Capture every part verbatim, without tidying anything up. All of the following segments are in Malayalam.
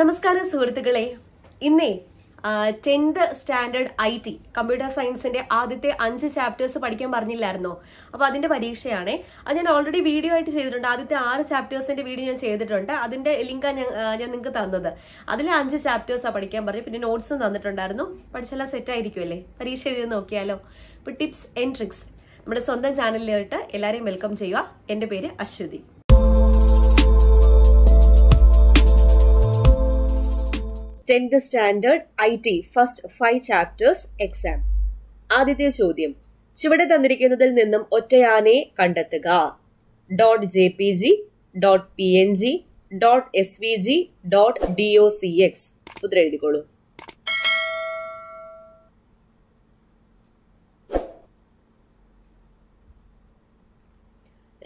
നമസ്കാരം സുഹൃത്തുക്കളെ, ഇന്നേ tenth standard I T computer സയൻസിന്റെ ആദ്യത്തെ അഞ്ച് ചാപ്റ്റേഴ്സ് പഠിക്കാൻ പറഞ്ഞില്ലായിരുന്നോ? അപ്പൊ അതിന്റെ പരീക്ഷയാണ്. അത് ഞാൻ ഓൾറെഡി വീഡിയോ ആയിട്ട് ചെയ്തിട്ടുണ്ട്. ആദ്യത്തെ ആറ് ചാപ്റ്റേഴ്സിന്റെ വീഡിയോ ഞാൻ ചെയ്തിട്ടുണ്ട്. അതിന്റെ ലിങ്കാണ് ഞാൻ നിങ്ങൾക്ക് തന്നത്. അതിലെ അഞ്ച് ചാപ്റ്റേഴ്സാണ് പഠിക്കാൻ പറഞ്ഞു. പിന്നെ നോട്ട്സും തന്നിട്ടുണ്ടായിരുന്നു. പഠിച്ചെല്ലാം സെറ്റ് ആയിരിക്കുമല്ലേ? പരീക്ഷ എഴുതി നോക്കിയാലോ? ഇപ്പൊ ടിപ്സ് ആൻഡ് ട്രിക്സ് നമ്മുടെ സ്വന്തം ചാനലിലോട്ട് എല്ലാവരെയും വെൽക്കം ചെയ്യുക. എന്റെ പേര് Aswathy. Tenth standard I T first five chapters exam. ആദ്യത്തെ ചോദ്യം, ചുവടെ തന്നിരിക്കുന്നതിൽ നിന്നും ഒറ്റയാനെ കണ്ടെത്തുക. Dot J P G, dot P N G, dot S V G, dot D O C X. ഉത്തരം എഴുതിക്കോളൂ.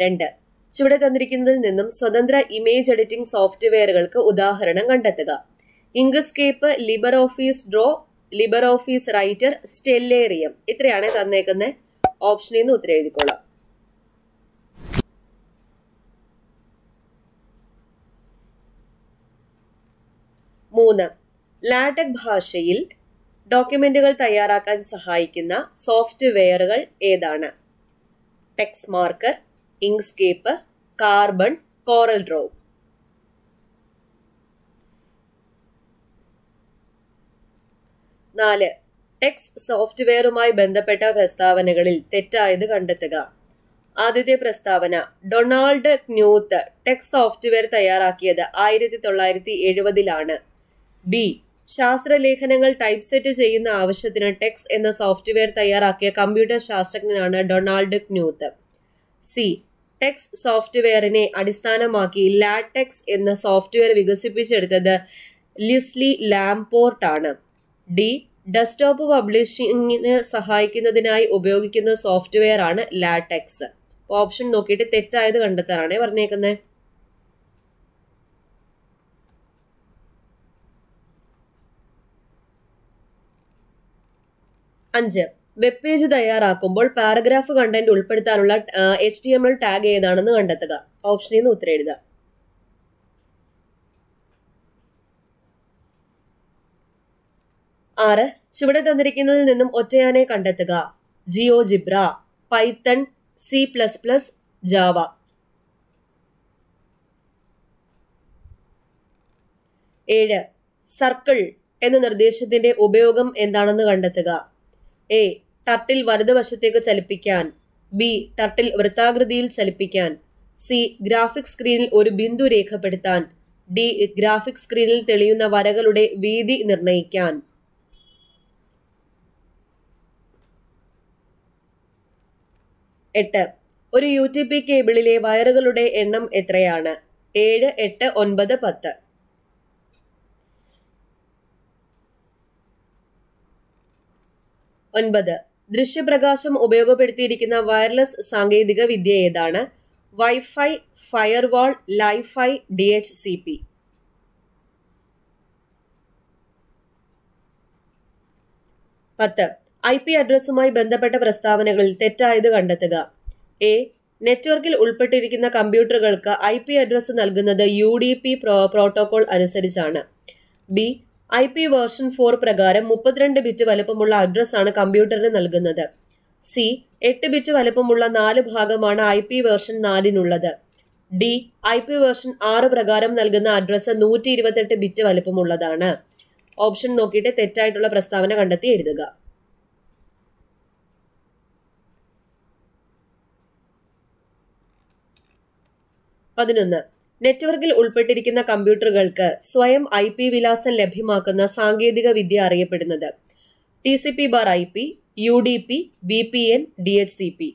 രണ്ട്, ചുവടെ തന്നിരിക്കുന്നതിൽ നിന്നും സ്വതന്ത്ര ഇമേജ് എഡിറ്റിംഗ് സോഫ്റ്റ്വെയറുകൾക്ക് ഉദാഹരണം കണ്ടെത്തുക. Inkscape, Libre Office Draw, Libre Office Writer, Stellarium. ഇത്രയാണ് തന്നേക്കുന്നത്. ഓപ്ഷനിൽ നിന്ന് ഉത്തരം എഴുതിക്കോളാം. മൂന്ന്, ലാറ്റക് ഭാഷയിൽ ഡോക്യുമെന്റുകൾ തയ്യാറാക്കാൻ സഹായിക്കുന്ന സോഫ്റ്റ്വെയറുകൾ ഏതാണ്? Text marker, Inkscape, carbon, Corel Draw. നാല്, ടെക്സ്റ്റ് സോഫ്റ്റ്വെയറുമായി ബന്ധപ്പെട്ട പ്രസ്താവനകളിൽ തെറ്റായത് കണ്ടെത്തുക. ആദ്യത്തെ പ്രസ്താവന, ഡൊണാൾഡ് ക്നൂത്ത് ടെക്സ്റ്റ് സോഫ്റ്റ്വെയർ തയ്യാറാക്കിയത് ആയിരത്തി തൊള്ളായിരത്തി എഴുപതിലാണ്. ബി, ശാസ്ത്രലേഖനങ്ങൾ ടൈപ്പ് സെറ്റ് ചെയ്യുന്ന ആവശ്യത്തിന് ടെക്സ് എന്ന സോഫ്റ്റ്വെയർ തയ്യാറാക്കിയ കമ്പ്യൂട്ടർ ശാസ്ത്രജ്ഞനാണ് ഡൊണാൾഡ് ക്നൂത്ത്. സി, ടെക്സ്റ്റ് സോഫ്റ്റ്വെയറിനെ അടിസ്ഥാനമാക്കി ലാറ്റെക്സ് എന്ന സോഫ്റ്റ്വെയർ വികസിപ്പിച്ചെടുത്തത് ലിസ്ലി ലാംപോർട്ടാണ്. ഡി, ഡെസ്ക്ടോപ്പ് പബ്ലിഷിങ്ങിന് സഹായിക്കുന്നതിനായി ഉപയോഗിക്കുന്ന സോഫ്റ്റ്വെയർ ആണ് ലാറ്റെക്സ്. ഓപ്ഷൻ നോക്കിയിട്ട് തെറ്റായത് കണ്ടെത്താനാണ് പറഞ്ഞേക്കുന്നത്. അഞ്ച്, വെബ് പേജ് തയ്യാറാക്കുമ്പോൾ പാരഗ്രാഫ് കണ്ടന്റ് ഉൾപ്പെടുത്താനുള്ള H T M L tag ഏതാണെന്ന് കണ്ടെത്തുക. ഓപ്ഷനിൽ നിന്ന് ഉത്തരം എഴുതുക. ആറ്, ചുവടെ തന്നിരിക്കുന്നതിൽ നിന്നും ഒറ്റയാനെ കണ്ടെത്തുക. GeoGebra, Python, C plus plus, Java. ഏഴ്, സർക്കിൾ എന്ന നിർദ്ദേശത്തിന്റെ ഉപയോഗം എന്താണെന്ന് കണ്ടെത്തുക. എ, ടർട്ടിൽ വലതുവശത്തേക്ക് ചലിപ്പിക്കാൻ. ബി, ടർട്ടിൽ വൃത്താകൃതിയിൽ ചലിപ്പിക്കാൻ. സി, ഗ്രാഫിക് സ്ക്രീനിൽ ഒരു ബിന്ദു രേഖപ്പെടുത്താൻ. ഡി, ഗ്രാഫിക് സ്ക്രീനിൽ തെളിയുന്ന വരകളുടെ വീതി നിർണ്ണയിക്കാൻ. എട്ട്, ഒരു യു ടി പി കേബിളിലെ വയറുകളുടെ എണ്ണം എത്രയാണ്? ഏഴ്, എട്ട്, ഒൻപത്, പത്ത്. ഒൻപത്, ദൃശ്യപ്രകാശം ഉപയോഗപ്പെടുത്തിയിരിക്കുന്ന വയർലെസ് സാങ്കേതിക വിദ്യ ഏതാണ്? WiFi, firewall, LiFi, D H C P. പത്ത്, ഐ പി അഡ്രസ്സുമായി ബന്ധപ്പെട്ട പ്രസ്താവനകളിൽ തെറ്റായത് കണ്ടെത്തുക. എ, നെറ്റ്വർക്കിൽ ഉൾപ്പെട്ടിരിക്കുന്ന കമ്പ്യൂട്ടറുകൾക്ക് ഐ പി അഡ്രസ്സ് നൽകുന്നത് യു ഡി പി പ്രോട്ടോകോൾ അനുസരിച്ചാണ്. B, I P version four പ്രകാരം മുപ്പത്തിരണ്ട് ബിറ്റ് വലുപ്പമുള്ള അഡ്രസ്സാണ് കമ്പ്യൂട്ടറിന് നൽകുന്നത്. സി, എട്ട് ബിറ്റ് വലുപ്പമുള്ള നാല് ഭാഗമാണ് ഐ പി വേർഷൻ നാലിനുള്ളത്. ഡി, ഐ പി വേർഷൻ ആറ് പ്രകാരം നൽകുന്ന അഡ്രസ്സ് നൂറ്റി ഇരുപത്തെട്ട് ബിറ്റ് വലുപ്പമുള്ളതാണ്. ഓപ്ഷൻ നോക്കിയിട്ട് തെറ്റായിട്ടുള്ള പ്രസ്താവന കണ്ടെത്തി എഴുതുക. പതിനൊന്ന്, നെറ്റ്വർക്കിൽ ഉൾപ്പെട്ടിരിക്കുന്ന കമ്പ്യൂട്ടറുകൾക്ക് സ്വയം ഐ പി വിലാസം ലഭ്യമാക്കുന്ന സാങ്കേതിക വിദ്യ അറിയപ്പെടുന്നത് T C P bar I P, U D P, V P N, D H C P.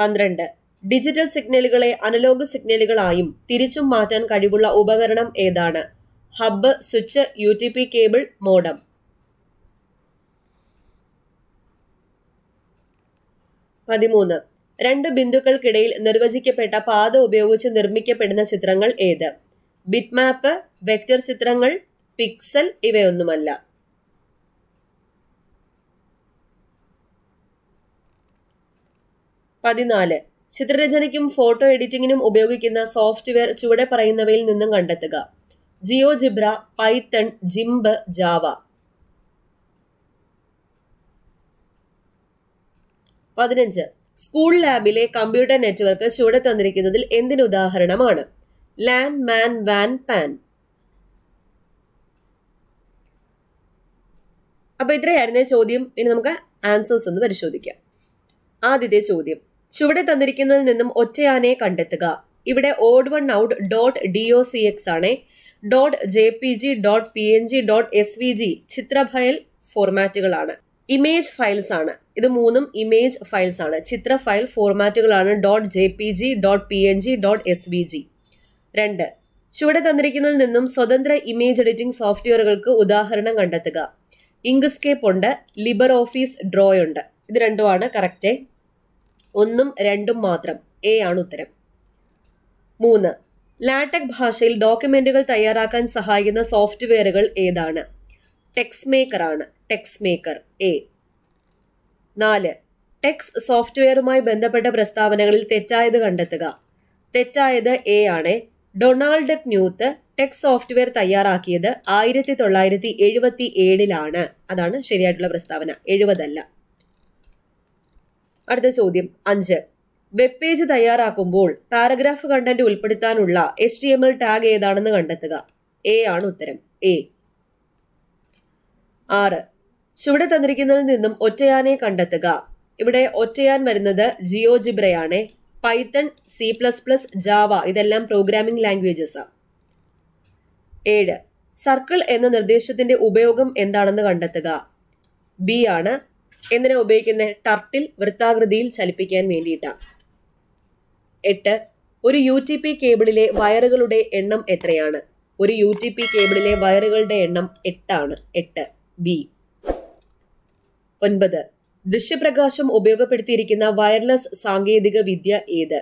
പന്ത്രണ്ട്, ഡിജിറ്റൽ സിഗ്നലുകളെ അനലോഗ് സിഗ്നലുകളായും തിരിച്ചും മാറ്റാൻ കഴിവുള്ള ഉപകരണം ഏതാണ്? Hub, switch, U T P cable, modem. പതിമൂന്ന്, രണ്ട് ബിന്ദുക്കൾക്കിടയിൽ നിർവചിക്കപ്പെട്ട പാത ഉപയോഗിച്ച് നിർമ്മിക്കപ്പെടുന്ന ചിത്രങ്ങൾ ഏത്? ബിറ്റ്മാപ്പ്, വെക്റ്റർ ചിത്രങ്ങൾ, പിക്സൽ ഇവയൊന്നുമല്ല. പതിനാല്, ചിത്രരചനയ്ക്കും ഫോട്ടോ എഡിറ്റിംഗിനും ഉപയോഗിക്കുന്ന സോഫ്റ്റ്വെയർ ചുവടെ പറയുന്നവയിൽ നിന്നും കണ്ടെത്തുക. GeoGebra, Python, GIMP, Java. പതിനഞ്ച്. സ്കൂൾ ലാബിലെ കമ്പ്യൂട്ടർ നെറ്റ്വർക്ക് ചുവടെ തന്നിരിക്കുന്നതിൽ എന്തിനുദാഹരണമാണ്? ലാൻ, മാൻ, വാൻ, പാൻ. അപ്പൊ ഇത്രയായിരുന്നേ ചോദ്യം. ഇനി നമുക്ക് ആൻസേഴ്സ് ഒന്ന് പരിശോധിക്കാം. ആദ്യത്തെ ചോദ്യം, ചുവടെ തന്നിരിക്കുന്നതിൽ നിന്നും ഒറ്റയാനെ കണ്ടെത്തുക. ഇവിടെ odd one out dot D O C X ആണ്. Dot J P G, dot P N G, dot S V G ചിത്രഫയൽ ഫോർമാറ്റുകളാണ്. ഇമേജ് ഫയൽസ് ആണ്. ഇത് മൂന്നും ഇമേജ് ഫയൽസ് ആണ്, ചിത്ര ഫയൽ ഫോർമാറ്റുകളാണ്. Dot J P G, dot P N G, dot S V G. രണ്ട്, ചുവടെ തന്നിരിക്കുന്നതിൽ നിന്നും സ്വതന്ത്ര ഇമേജ് എഡിറ്റിംഗ് സോഫ്റ്റ്വെയറുകൾക്ക് ഉദാഹരണം കണ്ടെത്തുക. ഇങ്ക്സ്കേപ്പ് ഉണ്ട്, ലിബർ ഓഫീസ് ഡ്രോ ഉണ്ട്. ഇത് രണ്ടുമാണ് കറക്റ്റ്. ഒന്നും രണ്ടും മാത്രം. എ ആണ് ഉത്തരം. മൂന്ന്, ലാറ്റക് ഭാഷയിൽ ഡോക്യുമെന്റുകൾ തയ്യാറാക്കാൻ സഹായിക്കുന്ന സോഫ്റ്റ്വെയറുകൾ ഏതാണ്? ടെക്സ് മേക്കർ ആണ്, ടെക്സ് മേക്കർ എ. നാല്, ടെക്സ് സോഫ്റ്റ്വെയറുമായി ബന്ധപ്പെട്ട പ്രസ്താവനകളിൽ തെറ്റായത് കണ്ടെത്തുക. തെറ്റായത് എ ആണ്. ഡൊണാൾഡ് ക്നൂത്ത് ടെക്സ് സോഫ്റ്റ്വെയർ തയ്യാറാക്കിയത് ആയിരത്തി തൊള്ളായിരത്തി എഴുപത്തി ഏഴിലാണ്. അതാണ് ശരിയായിട്ടുള്ള പ്രസ്താവന, എഴുപതല്ല. അടുത്ത ചോദ്യം അഞ്ച്, വെബ് പേജ് തയ്യാറാക്കുമ്പോൾ പാരഗ്രാഫ് കണ്ടന്റ് ഉൾപ്പെടുത്താനുള്ള H T M L tag ഏതാണെന്ന് കണ്ടെത്തുക. എ ആണ് ഉത്തരം, എ. ആറ്, ചുവടെ തന്നിരിക്കുന്നതിൽ നിന്നും ഒറ്റയാനെ കണ്ടെത്തുക. ഇവിടെ ഒറ്റയാൻ വരുന്നത് ജിയോജിബ്രയാണ്. Python, C plus plus, Java ഇതെല്ലാം പ്രോഗ്രാമിംഗ് ലാംഗ്വേജസ് ആണ്. ഏഴ്, സർക്കിൾ എന്ന നിർദ്ദേശത്തിന്റെ ഉപയോഗം എന്താണെന്ന് കണ്ടെത്തുക. ബി ആണ്. എന്തിനാ ഉപയോഗിക്കുന്നത്? ടർട്ടിൽ വൃത്താകൃതിയിൽ ചലിപ്പിക്കാൻ വേണ്ടിയിട്ടാണ്. എട്ട്, ഒരു യു ടി പി കേബിളിലെ വയറുകളുടെ എണ്ണം എത്രയാണ്? ഒരു യു ടി പി കേബിളിലെ വയറുകളുടെ എണ്ണം എട്ടാണ്, എട്ട് ബി. ഒൻപത്, ദൃശ്യപ്രകാശം ഉപയോഗപ്പെടുത്തിയിരിക്കുന്ന വയർലെസ് സാങ്കേതിക വിദ്യ ഏത്?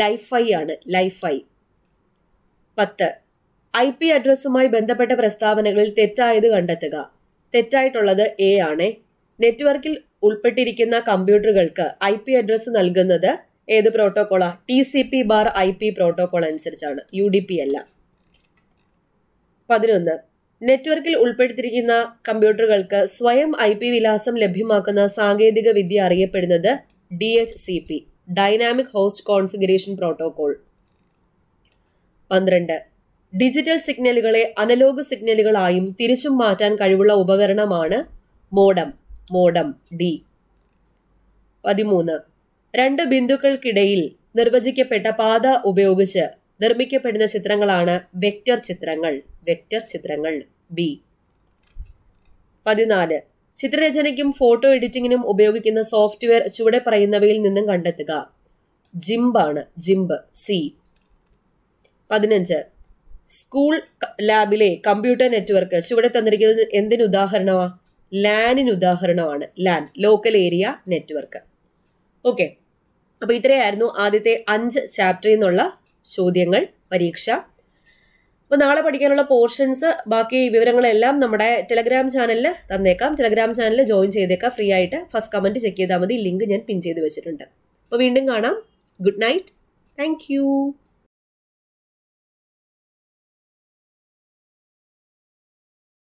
ലൈഫൈ ആണ്, ലൈഫൈ. പത്ത്, ഐ പി അഡ്രസ്സുമായി ബന്ധപ്പെട്ട പ്രസ്താവനകളിൽ തെറ്റായത് കണ്ടെത്തുക. തെറ്റായിട്ടുള്ളത് എ ആണ്. നെറ്റ്വർക്കിൽ ഉൾപ്പെട്ടിരിക്കുന്ന കമ്പ്യൂട്ടറുകൾക്ക് ഐ പി അഡ്രസ്സ് നൽകുന്നത് ഏത് പ്രോട്ടോക്കോളാണ്? T C P bar I P protocol അനുസരിച്ചാണ്, യു ഡി പി അല്ല. പതിനൊന്ന്, നെറ്റ്വർക്കിൽ ഉൾപ്പെടുത്തിയിരിക്കുന്ന കമ്പ്യൂട്ടറുകൾക്ക് സ്വയം ഐ പി വിലാസം ലഭ്യമാക്കുന്ന സാങ്കേതിക വിദ്യ അറിയപ്പെടുന്നത് D H C P, dynamic host configuration protocol. പന്ത്രണ്ട്, ഡിജിറ്റൽ സിഗ്നലുകളെ അനലോഗ് സിഗ്നലുകളായും തിരിച്ചും മാറ്റാൻ കഴിവുള്ള ഉപകരണമാണ് മോഡം, മോഡം ഡി. പതിമൂന്ന്, രണ്ട് ബിന്ദുക്കൾക്കിടയിൽ നിർവചിക്കപ്പെട്ട പാത ഉപയോഗിച്ച് നിർമ്മിക്കപ്പെടുന്ന ചിത്രങ്ങളാണ് വെക്റ്റർ ചിത്രങ്ങൾ, വെക്റ്റർ ചിത്രങ്ങൾ ബി. പതിനാല്, ചിത്രരചനയ്ക്കും ഫോട്ടോ എഡിറ്റിംഗിനും ഉപയോഗിക്കുന്ന സോഫ്റ്റ്വെയർ ചുവടെ പറയുന്നവയിൽ നിന്നും കണ്ടെത്തുക. ജിംപ് ആണ്, ജിംപ് സി. പതിനഞ്ച്, സ്കൂൾ ലാബിലെ കമ്പ്യൂട്ടർ നെറ്റ്വർക്ക് ചുവടെ തന്നിരിക്കുന്നത് എന്തിനുദാഹരണമാണ്? ലാനിന് ഉദാഹരണമാണ്, LAN, local area network. Okay, അപ്പോൾ ഇത്രയായിരുന്നു ആദ്യത്തെ അഞ്ച് ചാപ്റ്ററിൽ നിന്നുള്ള ചോദ്യങ്ങൾ പരീക്ഷ. അപ്പോൾ നാളെ പഠിക്കാനുള്ള പോർഷൻസ് ബാക്കി വിവരങ്ങളെല്ലാം നമ്മുടെ ടെലഗ്രാം ചാനലിൽ തന്നേക്കാം. ടെലഗ്രാം ചാനലിൽ ജോയിൻ ചെയ്തേക്കാം ഫ്രീ ആയിട്ട്. ഫസ്റ്റ് കമൻറ്റ് ചെക്ക് ചെയ്താൽ മതി, ലിങ്ക് ഞാൻ പിൻ ചെയ്ത് വെച്ചിട്ടുണ്ട്. അപ്പോൾ വീണ്ടും കാണാം. Good night, thank U.